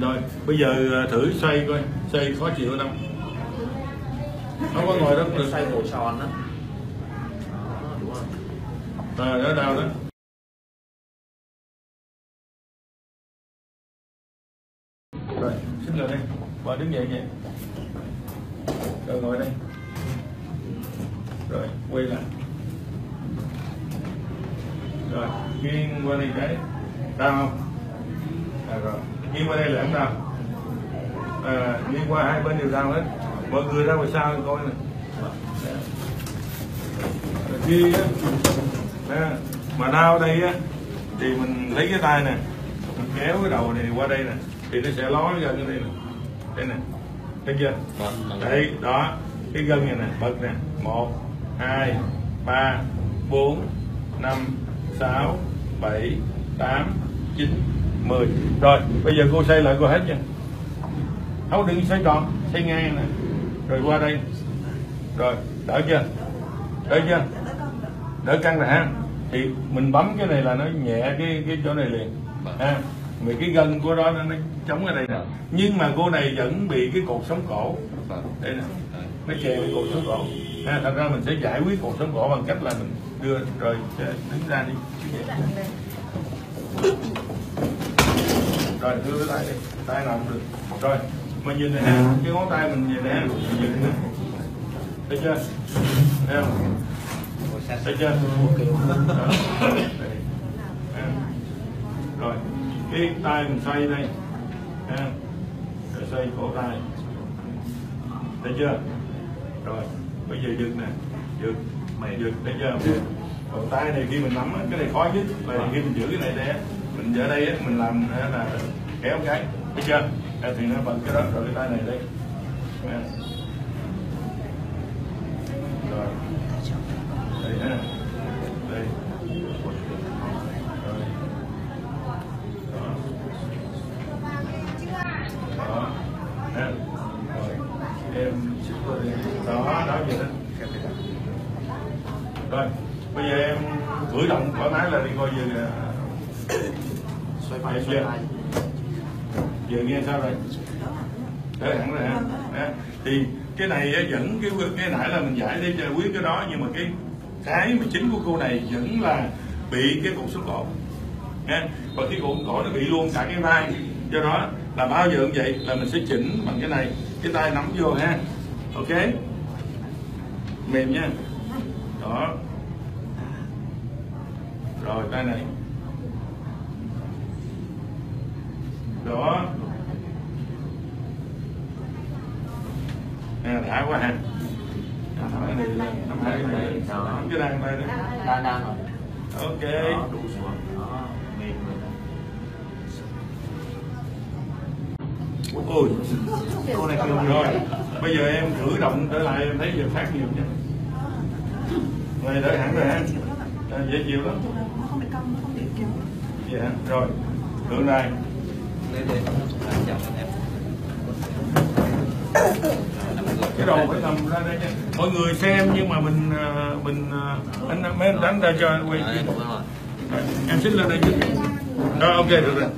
Rồi bây giờ thử xoay coi, xoay khó chịu không? Không có ngồi đó cũng được. Xoay cổ tròn đó. Đúng không? Rồi đó đau đó. Rồi xin ngồi đây. Bà đứng dậy vậy. Rồi ngồi đây. Rồi quay lại. Rồi nghiêng qua đây cái. Đau không? À, rồi nghiêng qua đây là đau. À, nghiêng qua hai bên đều đau hết. Mọi người ra ngoài sau coi này. Khi mà đau đây á thì mình lấy cái tay nè, mình kéo cái đầu này qua đây nè thì nó sẽ ló gần cái đây nè, đây nè, thấy chưa? Đấy đó, cái gân này nè, bật nè, 1, 2, 3, 4, 5, 6, 7, 8, 9, 10. Rồi bây giờ cô xoay lại cô hết nha. Không, đừng xoay tròn, xoay ngang nè. Rồi qua đây. Rồi, đỡ chưa? Đỡ chưa? Đỡ căng rồi ha. Thì mình bấm cái này là nó nhẹ cái chỗ này liền ha. Vì cái gân của đó nó chống ở đây nè. Nhưng mà cô này vẫn bị cái cột sống cổ. Đây nè. Nó chèn cái cột sống cổ. Ha, thành ra mình sẽ giải quyết cột sống cổ bằng cách là mình đưa rồi đứng ra đi. Rồi đưa cái tay đi, tay nào cũng được. Rồi mình nhìn này nè, cái ngón tay mình nhìn nè, nhìn nè, thấy chưa? Thấy không? Thấy chưa? Rồi cái tay mình xoay đây, rồi xoay cổ tay, thấy chưa? Rồi bây giờ giật nè, giật, mày giật, thấy chưa? Còn tay này khi mình nắm cái này khó nhất là khi mình giữ cái này đây, mình ở đây mình làm là kéo cái, thấy chưa? Thì nó bật cái đó, rồi cái tay này đây. Rồi. Đây ha. Đây. Rồi. Đó. Đó. Đó. Rồi. Em xích vào đây. Đó, đó vậy đó. Rồi, bây giờ em cử động thoải mái là đi coi giờ là... xoay vai, xoay vai. Giờ nghe sao rồi? Đỡ hẳn rồi ha. Thì cái này vẫn cái nãy là mình giải để giải quyết cái đó, nhưng mà cái mà chính của cô này vẫn là bị cái cột sống cổ. Và cái cột cổ nó bị luôn cả cái vai. Do đó là bao giờ cũng vậy là mình sẽ chỉnh bằng cái này, cái tay nắm vô ha. Ok. Mềm nha. Đó. Rồi tay này. Đó. Nè, đã quá ha. Cái này là nắm hai cái này, nắm cái đang đây nè. Đang rồi. Ok. Đó, đủ xuống. Đó, mềm rồi đó. Ôi, cô này kêu rồi. Bây giờ em thử động trở lại, em thấy giờ phát nhiều nha. Này đỡ hẳn rồi ha. Dễ chịu lắm. Nó không bị cong, nó không bị kéo. Dạ, rồi. Thử này. Cái đầu phải nằm ra đây nha. Mọi người xem nhưng mà mình anh đánh ra cho quay. Em xích lên đây chứ. Đó, ok được rồi.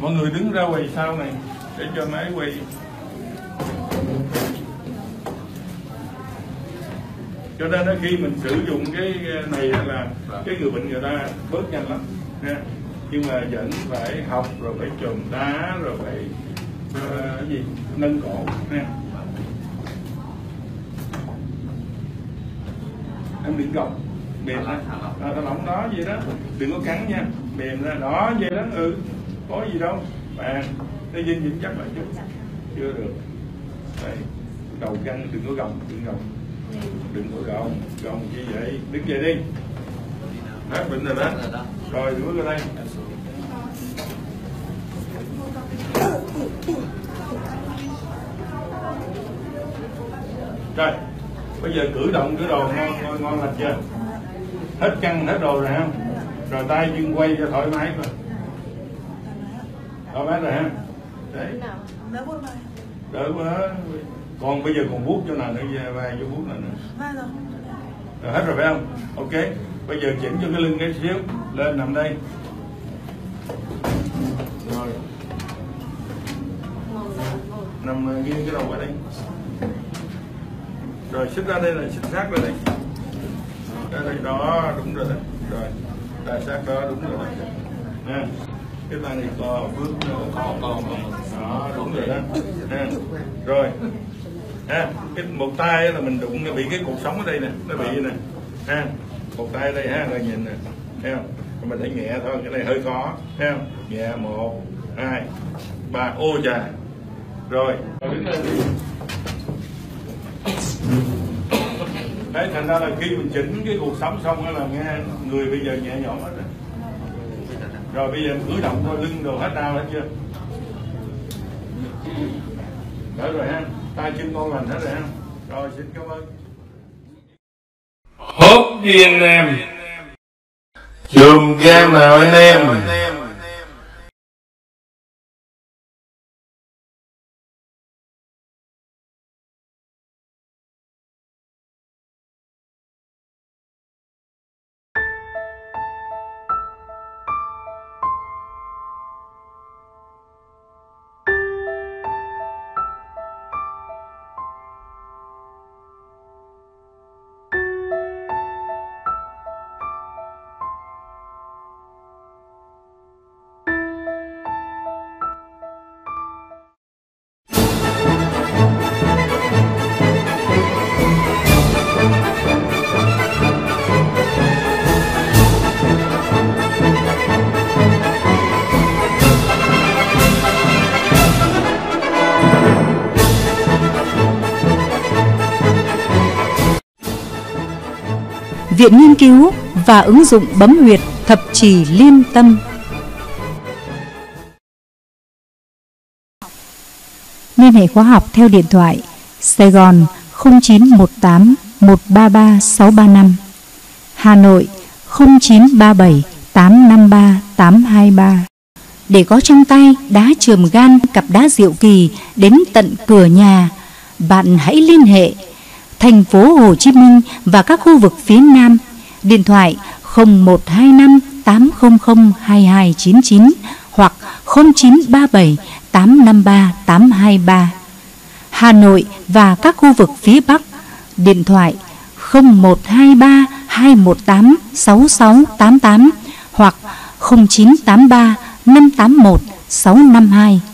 Mọi người đứng ra quay sau này để cho máy quay. Cho nên đó, khi mình sử dụng cái này là cái người bệnh người ta bớt nhanh lắm ha. Nhưng mà vẫn phải học, rồi phải chùm đá, rồi phải cái gì nâng cổ ha. Em đừng gồng, mềm ra, ta lỏng đó vậy đó, đừng có cắn nha, mềm ra đó vậy đó. Ừ, có gì đâu bạn, nó dính chắc lại chút chưa được. Đây, đầu căng, đừng có gồng, đừng gồng. Đừng có gồng, gồng như vậy. Đứng về đi. Bác bệnh rồi đó. Rồi, đuổi ra đây. Rồi, bây giờ cử động cái đồ ngon, ngon lành chưa? Hết căng, hết đồ rồi ha. Rồi tay chân quay cho thoải mái rồi. Rồi bác rồi ha. Đấy. Đỡ quá. Còn bây giờ còn vuốt chỗ nào nữa, vai vô vuốt này nữa. Rồi hết rồi phải không? Ok. Bây giờ chỉnh cho cái lưng cái xíu, lên nằm đây. nằm nghiêng cái đầu ở đây, rồi xích ra đây là xích sát ra đây, ra đây đó, đúng rồi, rồi đà sát đó, đúng rồi nè. Cái tay này có bước đó, đúng rồi đó nè. Rồi nè, cái một tay là mình đụng nó bị cái cột sống ở đây nè, nó bị nè ha, một tay đây ha, rồi nhìn nè, thấy không? Mình thấy nhẹ thôi, cái này hơi khó, thấy không? Nhẹ 1, 2, 3, ô chà, rồi đứng lên đi. Đấy, thành ra là khi mình chỉnh cái cuộc sống xong đó là nghe người bây giờ nhẹ nhõm hết rồi. Rồi bây giờ cử động thôi, lưng đồ hết đau hết chưa? Đấy rồi ha, tay chân ngon lành hết rồi ha. Rồi xin cảm ơn. Hốp đi anh em, chườm gan nào anh em. Viện nghiên cứu và ứng dụng bấm huyệt thập chỉ liên tâm. Liên hệ khóa học theo điện thoại Sài Gòn 0918 133 635, Hà Nội 0937 853 823. Để có trong tay đá chườm gan cặp đá diệu kỳ đến tận cửa nhà, bạn hãy liên hệ thành phố Hồ Chí Minh và các khu vực phía Nam. Điện thoại 0125 800 2299 hoặc 0937 853 823. Hà Nội và các khu vực phía Bắc. Điện thoại 0123 218 6688 hoặc 0983 581 652.